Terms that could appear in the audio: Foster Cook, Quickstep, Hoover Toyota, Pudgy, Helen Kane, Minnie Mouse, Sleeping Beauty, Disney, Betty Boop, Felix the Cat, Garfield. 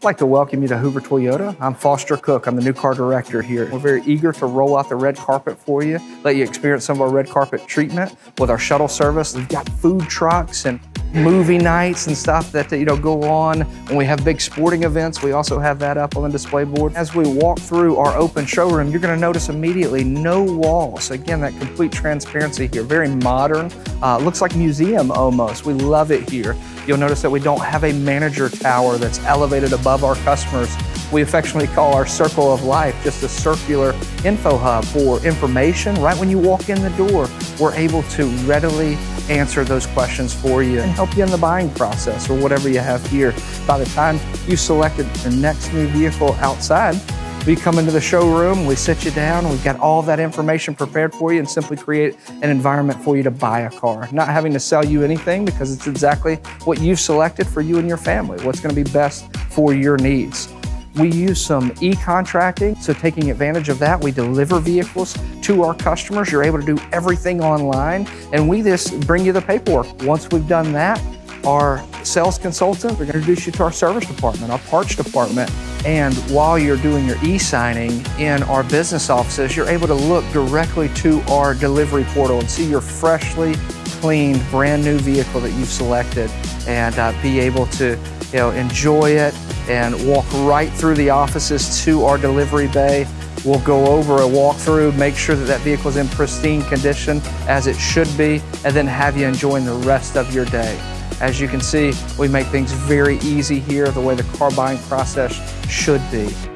I'd like to welcome you to Hoover Toyota. I'm Foster Cook. I'm the new car director here. We're very eager to roll out the red carpet for you, let you experience some of our red carpet treatment with our shuttle service. We've got food trucks and movie nights and stuff that go on. When we have big sporting events, we also have that up on the display board. As we walk through our open showroom, you're going to notice immediately no walls. Again, that complete transparency here, very modern. Looks like a museum almost. We love it here. You'll notice that we don't have a manager tower that's elevated above our customers. We affectionately call our circle of life just a circular info hub for information. Right when you walk in the door, we're able to readily answer those questions for you and help you in the buying process or whatever you have here. By the time you selected your next new vehicle outside, we come into the showroom, we sit you down, we've got all that information prepared for you and simply create an environment for you to buy a car. Not having to sell you anything because it's exactly what you've selected for you and your family, what's going to be best for your needs. We use some e-contracting, so taking advantage of that, we deliver vehicles to our customers. You're able to do everything online, and we just bring you the paperwork. Once we've done that, our sales consultant, we're going to introduce you to our service department, our parts department, and while you're doing your e-signing in our business offices, you're able to look directly to our delivery portal and see your freshly cleaned, brand new vehicle that you've selected, and be able to enjoy it and walk right through the offices to our delivery bay. We'll go over a walkthrough, make sure that that vehicle is in pristine condition as it should be, and then have you enjoying the rest of your day. As you can see, we make things very easy here, the way the car buying process should be.